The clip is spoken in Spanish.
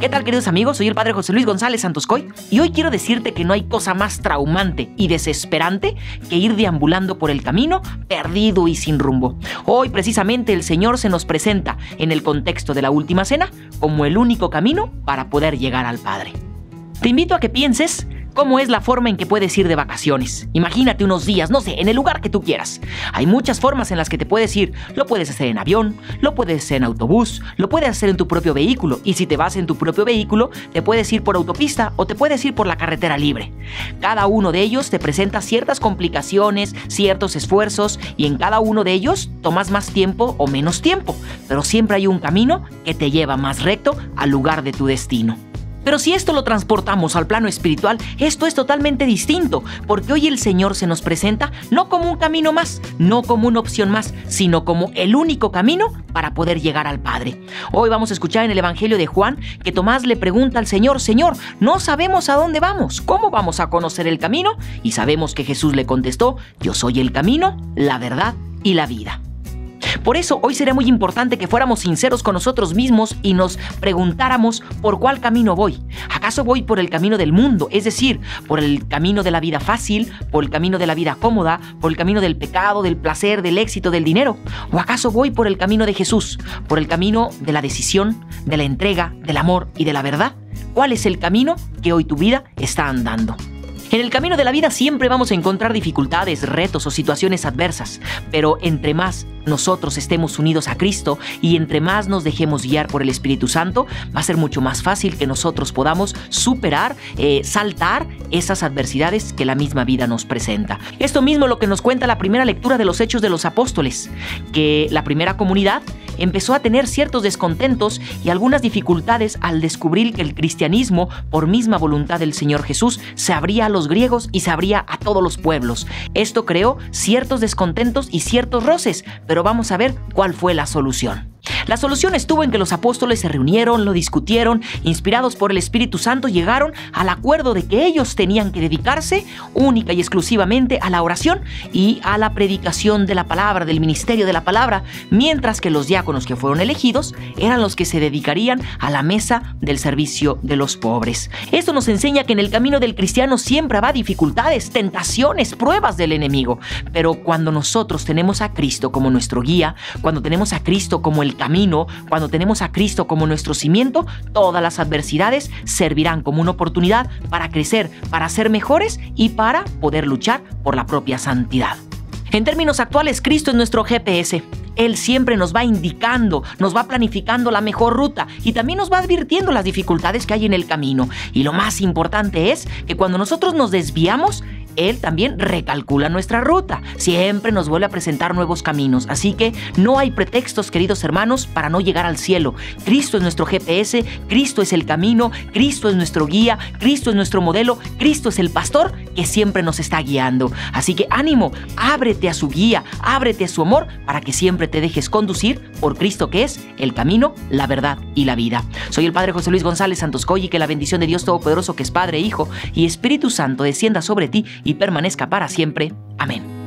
¿Qué tal, queridos amigos? Soy el Padre José Luis González Santoscoy y hoy quiero decirte que no hay cosa más traumante y desesperante que ir deambulando por el camino perdido y sin rumbo. Hoy precisamente el Señor se nos presenta en el contexto de la Última Cena como el único camino para poder llegar al Padre. Te invito a que pienses cómo es la forma en que puedes ir de vacaciones. Imagínate unos días, no sé, en el lugar que tú quieras. Hay muchas formas en las que te puedes ir. Lo puedes hacer en avión, lo puedes hacer en autobús, lo puedes hacer en tu propio vehículo. Y si te vas en tu propio vehículo, te puedes ir por autopista o te puedes ir por la carretera libre. Cada uno de ellos te presenta ciertas complicaciones, ciertos esfuerzos, y en cada uno de ellos tomas más tiempo o menos tiempo. Pero siempre hay un camino que te lleva más recto al lugar de tu destino. Pero si esto lo transportamos al plano espiritual, esto es totalmente distinto, porque hoy el Señor se nos presenta no como un camino más, no como una opción más, sino como el único camino para poder llegar al Padre. Hoy vamos a escuchar en el Evangelio de Juan que Tomás le pregunta al Señor: Señor, no sabemos a dónde vamos, ¿cómo vamos a conocer el camino? Y sabemos que Jesús le contestó: yo soy el camino, la verdad y la vida. Por eso hoy sería muy importante que fuéramos sinceros con nosotros mismos y nos preguntáramos por cuál camino voy. ¿Acaso voy por el camino del mundo? Es decir, por el camino de la vida fácil, por el camino de la vida cómoda, por el camino del pecado, del placer, del éxito, del dinero. ¿O acaso voy por el camino de Jesús, por el camino de la decisión, de la entrega, del amor y de la verdad? ¿Cuál es el camino que hoy tu vida está andando? En el camino de la vida siempre vamos a encontrar dificultades, retos o situaciones adversas, pero entre más nosotros estemos unidos a Cristo y entre más nos dejemos guiar por el Espíritu Santo, va a ser mucho más fácil que nosotros podamos superar, saltar esas adversidades que la misma vida nos presenta. Esto mismo es lo que nos cuenta la primera lectura de los Hechos de los Apóstoles, que la primera comunidad empezó a tener ciertos descontentos y algunas dificultades al descubrir que el cristianismo, por misma voluntad del Señor Jesús, se abría a los griegos y se abría a todos los pueblos. Esto creó ciertos descontentos y ciertos roces, pero vamos a ver cuál fue la solución. La solución estuvo en que los apóstoles se reunieron, lo discutieron, inspirados por el Espíritu Santo llegaron al acuerdo de que ellos tenían que dedicarse única y exclusivamente a la oración y a la predicación de la palabra, del ministerio de la palabra, mientras que los diáconos que fueron elegidos eran los que se dedicarían a la mesa del servicio de los pobres. Esto nos enseña que en el camino del cristiano siempre habrá dificultades, tentaciones, pruebas del enemigo, pero cuando nosotros tenemos a Cristo como nuestro guía, cuando tenemos a Cristo como el camino, cuando tenemos a Cristo como nuestro cimiento, todas las adversidades servirán como una oportunidad para crecer, para ser mejores y para poder luchar por la propia santidad. En términos actuales, Cristo es nuestro GPS. Él siempre nos va indicando, nos va planificando la mejor ruta y también nos va advirtiendo las dificultades que hay en el camino. Y lo más importante es que cuando nosotros nos desviamos, Él también recalcula nuestra ruta. Siempre nos vuelve a presentar nuevos caminos. Así que no hay pretextos, queridos hermanos, para no llegar al cielo. Cristo es nuestro GPS, Cristo es el camino, Cristo es nuestro guía, Cristo es nuestro modelo, Cristo es el pastor que siempre nos está guiando. Así que ánimo, ábrete a su guía, ábrete a su amor para que siempre te dejes conducir por Cristo, que es el camino, la verdad y la vida. Soy el Padre José Luis González Santoscoy y que la bendición de Dios Todopoderoso, que es Padre, Hijo y Espíritu Santo, descienda sobre ti y permanezca para siempre. Amén.